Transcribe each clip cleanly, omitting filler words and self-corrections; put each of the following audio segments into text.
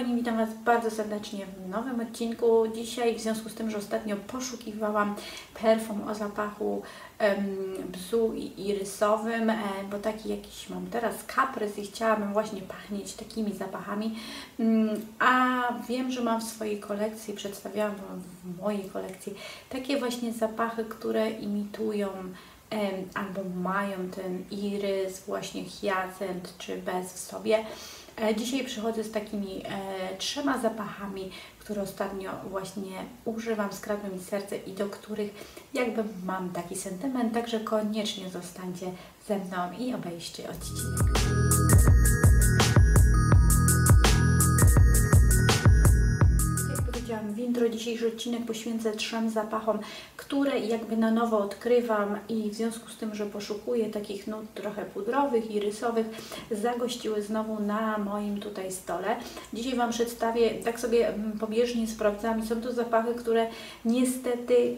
kochani, witam Was bardzo serdecznie w nowym odcinku. Dzisiaj, w związku z tym, że ostatnio poszukiwałam perfum o zapachu bzu i irysowym, bo taki jakiś mam teraz kaprys i chciałabym właśnie pachnieć takimi zapachami, a wiem, że mam w swojej kolekcji, przedstawiałam Wam w mojej kolekcji takie właśnie zapachy, które imitują albo mają ten irys, właśnie hiacynt czy bez w sobie. Dzisiaj przychodzę z takimi trzema zapachami, które ostatnio właśnie używam, skradły mi serce i do których jakby mam taki sentyment, także koniecznie zostańcie ze mną i obejście odcinek. W intro dzisiejszy odcinek poświęcę trzem zapachom, które jakby na nowo odkrywam i w związku z tym, że poszukuję takich nut trochę pudrowych i rysowych, zagościły znowu na moim tutaj stole. Dzisiaj Wam przedstawię, tak sobie pobieżnie sprawdzam, są to zapachy, które niestety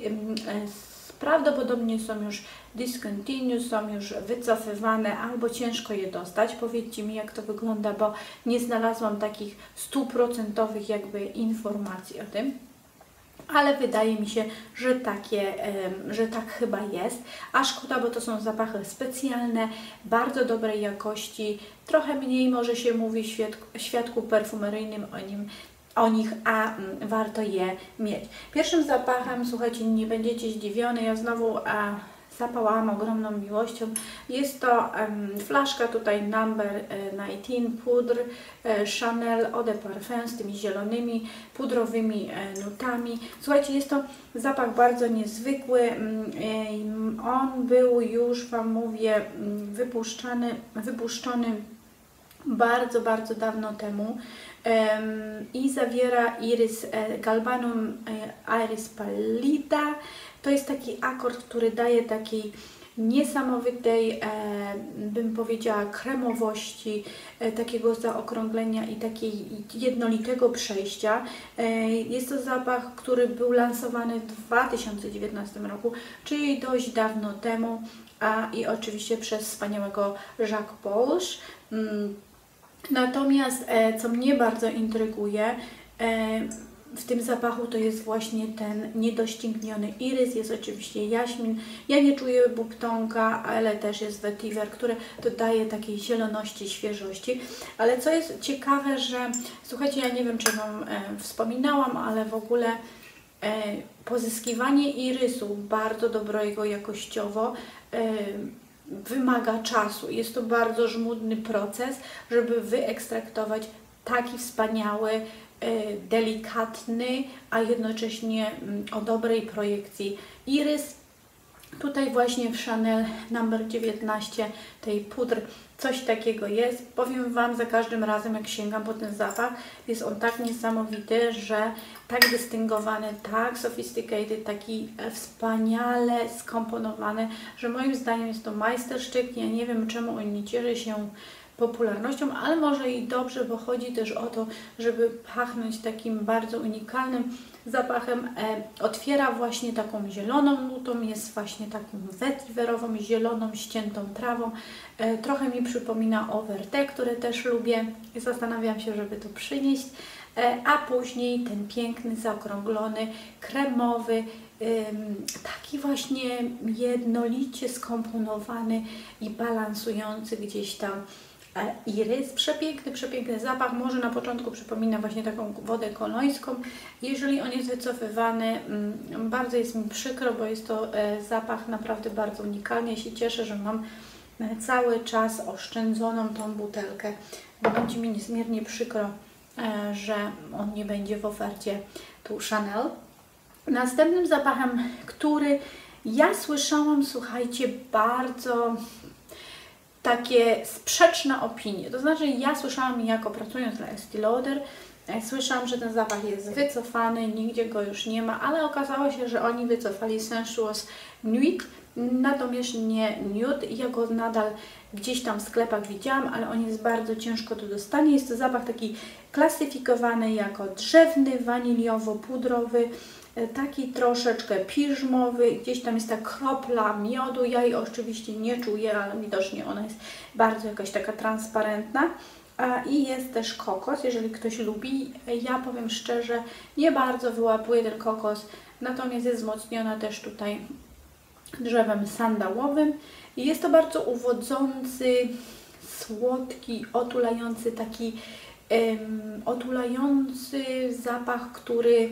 prawdopodobnie są już discontinued, są już wycofywane albo ciężko je dostać. Powiedzcie mi, jak to wygląda, bo nie znalazłam takich 100% jakby informacji o tym. Ale wydaje mi się, że tak chyba jest. A szkoda, bo to są zapachy specjalne, bardzo dobrej jakości. Trochę mniej może się mówi w świadku perfumeryjnym o nich, a warto je mieć. Pierwszym zapachem, słuchajcie, nie będziecie zdziwione, ja znowu zapałałam ogromną miłością. Jest to flaszka tutaj number 19 pudr Chanel Eau de Parfum z tymi zielonymi, pudrowymi nutami. Słuchajcie, jest to zapach bardzo niezwykły. On był już, Wam mówię, wypuszczony bardzo, bardzo dawno temu i zawiera irys galbanum iris pallida. To jest taki akord, który daje takiej niesamowitej, bym powiedziała, kremowości, takiego zaokrąglenia i takiej jednolitego przejścia. Jest to zapach, który był lansowany w 2019 roku, czyli dość dawno temu, i oczywiście przez wspaniałego Jacques Polge. Natomiast co mnie bardzo intryguje w tym zapachu, to jest właśnie ten niedościgniony irys, jest oczywiście jaśmin. Ja nie czuję bubtonka, ale też jest vetiver, który dodaje takiej zieloności, świeżości. Ale co jest ciekawe, że słuchajcie, ja nie wiem, czy Wam wspominałam, ale w ogóle pozyskiwanie irysu bardzo dobrego jakościowo wymaga czasu. Jest to bardzo żmudny proces, żeby wyekstraktować taki wspaniały, delikatny, a jednocześnie o dobrej projekcji irys. Tutaj właśnie w Chanel nr 19 tej pudr coś takiego jest. Powiem Wam, za każdym razem jak sięgam po ten zapach, jest on tak niesamowity, że tak dystyngowany, tak sophisticated, taki wspaniale skomponowany, że moim zdaniem jest to majstersztyk. Ja nie wiem, czemu on nie cieszy się popularnością, ale może i dobrze, bo chodzi też o to, żeby pachnąć takim bardzo unikalnym zapachem. Otwiera właśnie taką zieloną nutą, jest właśnie taką wetiverową, zieloną, ściętą trawą. Trochę mi przypomina overtę, które też lubię. Zastanawiam się, żeby to przynieść. A później ten piękny, zaokrąglony, kremowy, taki właśnie jednolicie skomponowany i balansujący gdzieś tam irys. Przepiękny, przepiękny zapach. Może na początku przypomina właśnie taką wodę kolońską. Jeżeli on jest wycofywany, bardzo jest mi przykro, bo jest to zapach naprawdę bardzo unikalny. Ja się cieszę, że mam cały czas oszczędzoną tą butelkę, bo będzie mi niezmiernie przykro, że on nie będzie w ofercie tu Chanel. Następnym zapachem, który ja słyszałam, słuchajcie, bardzo takie sprzeczne opinie. To znaczy, ja słyszałam, jako pracując dla Estee Lauder, słyszałam, że ten zapach jest wycofany, nigdzie go już nie ma, ale okazało się, że oni wycofali Sensuous Nude, natomiast nie Nude. Ja go nadal gdzieś tam w sklepach widziałam, ale on jest bardzo ciężko do dostania. Jest to zapach taki klasyfikowany jako drzewny, waniliowo-pudrowy, taki troszeczkę piżmowy, gdzieś tam jest ta kropla miodu, ja jej oczywiście nie czuję, ale widocznie ona jest bardzo jakaś taka transparentna. I jest też kokos, jeżeli ktoś lubi. Ja powiem szczerze, nie bardzo wyłapuję ten kokos, natomiast jest wzmocniona też tutaj drzewem sandałowym. Jest to bardzo uwodzący, słodki, otulający taki otulający zapach, który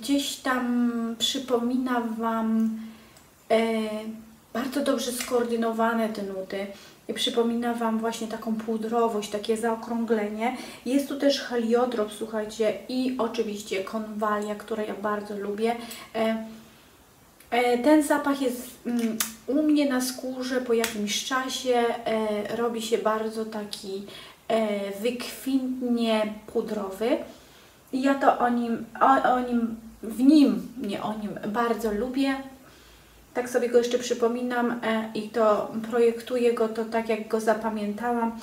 gdzieś tam przypomina Wam bardzo dobrze skoordynowane te nuty i przypomina Wam właśnie taką pudrowość, takie zaokrąglenie. Jest tu też heliotrop, słuchajcie, i oczywiście konwalia, które ja bardzo lubię. Ten zapach jest u mnie na skórze po jakimś czasie, robi się bardzo taki wykwintnie pudrowy. Ja to w nim bardzo lubię. Tak sobie go jeszcze przypominam i to projektuję go to tak, jak go zapamiętałam,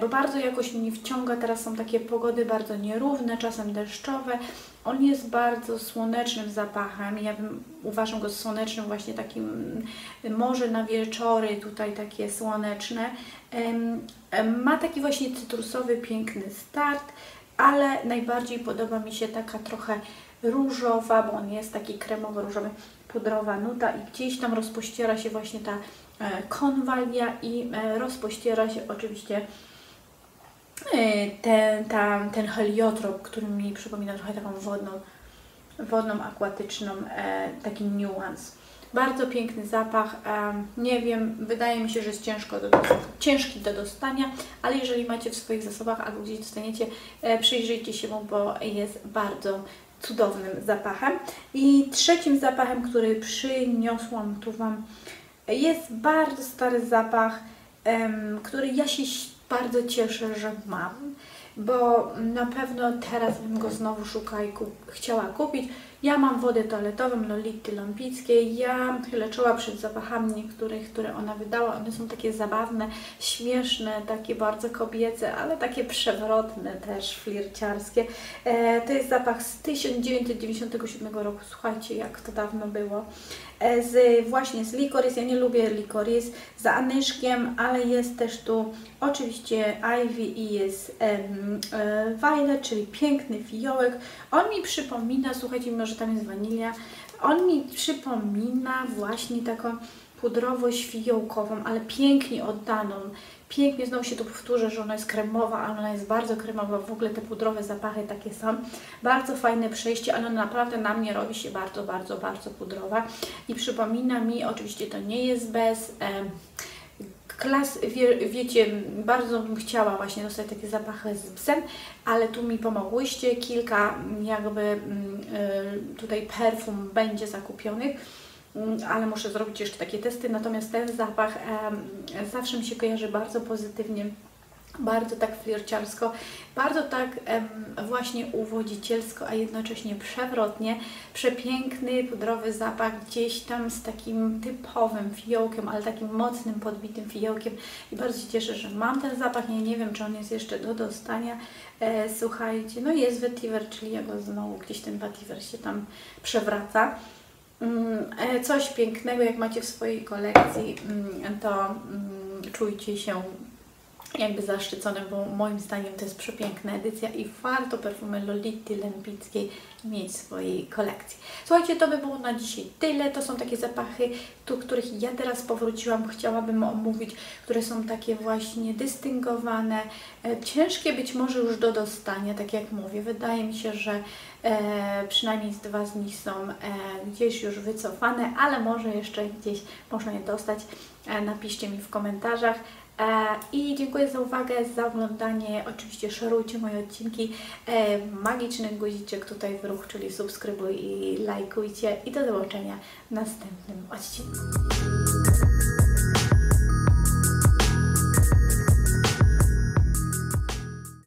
bo bardzo jakoś mnie wciąga. Teraz są takie pogody bardzo nierówne, czasem deszczowe. On jest bardzo słonecznym zapachem. Ja uważam go słonecznym, właśnie takim może na wieczory tutaj takie słoneczne. Ma taki właśnie cytrusowy, piękny start, ale najbardziej podoba mi się taka trochę różowa, bo on jest taki kremowo-różowy, pudrowa nuta i gdzieś tam rozpościera się właśnie ta konwalia i rozpościera się oczywiście ten heliotrop, który mi przypomina trochę taką wodną akwatyczną, taki niuans. Bardzo piękny zapach, nie wiem, wydaje mi się, że jest ciężki do dostania, ale jeżeli macie w swoich zasobach albo gdzieś dostaniecie, przyjrzyjcie się mu, bo jest bardzo cudownym zapachem. I trzecim zapachem, który przyniosłam tu Wam, jest bardzo stary zapach, który ja się bardzo cieszę, że mam, bo na pewno teraz bym go znowu chciała kupić. Ja mam wodę toaletową Lolity Lempickiej, ja chylę czoła przed zapachami niektórych, które ona wydała. One są takie zabawne, śmieszne, takie bardzo kobiece, ale takie przewrotne też, flirciarskie. To jest zapach z 1997 roku, słuchajcie, jak to dawno było. Właśnie z likorys, ja nie lubię likorys, z anyszkiem, ale jest też tu oczywiście Ivy i jest Violet, czyli piękny fiołek. On mi przypomina, słuchajcie, mimo że tam jest wanilia, on mi przypomina właśnie taką pudrowość fiołkową, ale pięknie oddaną. Pięknie, znowu się tu powtórzę, że ona jest kremowa, ale ona jest bardzo kremowa. W ogóle te pudrowe zapachy takie są. Bardzo fajne przejście, ale naprawdę na mnie robi się bardzo, bardzo, bardzo pudrowa. I przypomina mi, oczywiście to nie jest bez klas, wiecie, bardzo bym chciała właśnie dostać takie zapachy z psem, ale tu mi pomogłyście. Kilka jakby tutaj perfum będzie zakupionych, ale muszę zrobić jeszcze takie testy. Natomiast ten zapach zawsze mi się kojarzy bardzo pozytywnie, bardzo tak flirciarsko, bardzo tak właśnie uwodzicielsko, a jednocześnie przewrotnie. Przepiękny, pudrowy zapach gdzieś tam z takim typowym fiołkiem, ale takim mocnym, podbitym fiołkiem. I bardzo się cieszę, że mam ten zapach. Ja nie wiem, czy on jest jeszcze do dostania. Słuchajcie, no jest vetiver, czyli ja go znowu gdzieś ten vetiver się tam przewraca. Coś pięknego, jak macie w swojej kolekcji, to czujcie się jakby zaszczycone, bo moim zdaniem to jest przepiękna edycja i warto perfumy Lolity Lempickiej mieć w swojej kolekcji. Słuchajcie, to by było na dzisiaj tyle. To są takie zapachy, do których ja teraz powróciłam, chciałabym omówić, które są takie właśnie dystyngowane, ciężkie być może już do dostania, tak jak mówię. Wydaje mi się, że przynajmniej dwa z nich są gdzieś już wycofane, ale może jeszcze gdzieś można je dostać. Napiszcie mi w komentarzach. I dziękuję za uwagę, za oglądanie. Oczywiście szerujcie moje odcinki. Magiczny guziczek tutaj w ruch, czyli subskrybuj i lajkujcie. I do zobaczenia w następnym odcinku.